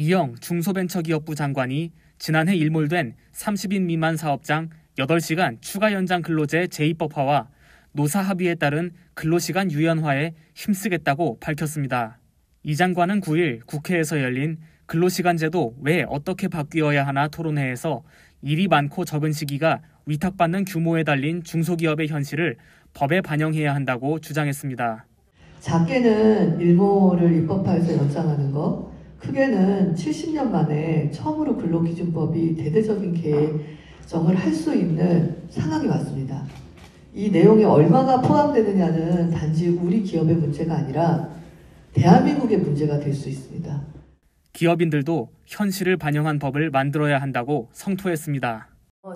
이영 중소벤처기업부 장관이 지난해 일몰된 30인 미만 사업장 8시간 추가 연장 근로제 제2법화와 노사 합의에 따른 근로시간 유연화에 힘쓰겠다고 밝혔습니다. 이 장관은 9일 국회에서 열린 근로시간 제도 왜 어떻게 바뀌어야 하나 토론회에서 일이 많고 적은 시기가 위탁받는 규모에 달린 중소기업의 현실을 법에 반영해야 한다고 주장했습니다. 작게는 일몰을 입법화해서 연장하는 것, 크게는 70년 만에 처음으로 근로기준법이 대대적인 개정을 할 수 있는 상황이 왔습니다. 이 내용이 얼마가 포함되느냐는 단지 우리 기업의 문제가 아니라 대한민국의 문제가 될 수 있습니다. 기업인들도 현실을 반영한 법을 만들어야 한다고 성토했습니다.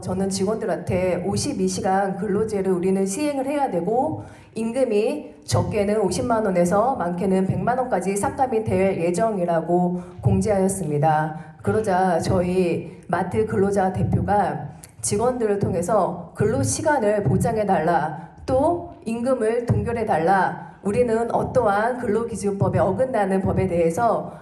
저는 직원들한테 52시간 근로제를 우리는 시행을 해야 되고 임금이 적게는 50만 원에서 많게는 100만 원까지 삭감이 될 예정이라고 공지하였습니다. 그러자 저희 마트 근로자 대표가 직원들을 통해서 근로시간을 보장해달라, 또 임금을 동결해달라, 우리는 어떠한 근로기준법에 어긋나는 법에 대해서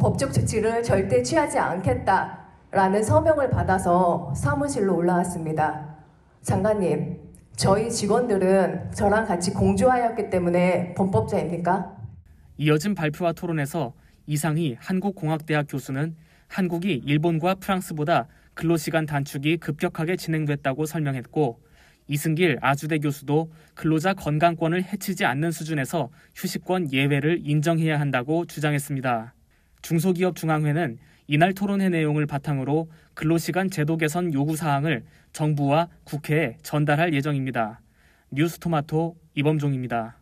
법적 조치를 절대 취하지 않겠다라는 서명을 받아서 사무실로 올라왔습니다. 장관님, 저희 직원들은 저랑 같이 공조하였기 때문에 범법자입니까? 이어진 발표와 토론에서 이상희 한국공학대학 교수는 한국이 일본과 프랑스보다 근로시간 단축이 급격하게 진행됐다고 설명했고, 이승길 아주대 교수도 근로자 건강권을 해치지 않는 수준에서 휴식권 예외를 인정해야 한다고 주장했습니다. 중소기업중앙회는 이날 토론회 내용을 바탕으로 근로시간 제도 개선 요구사항을 정부와 국회에 전달할 예정입니다. 뉴스토마토 이범종입니다.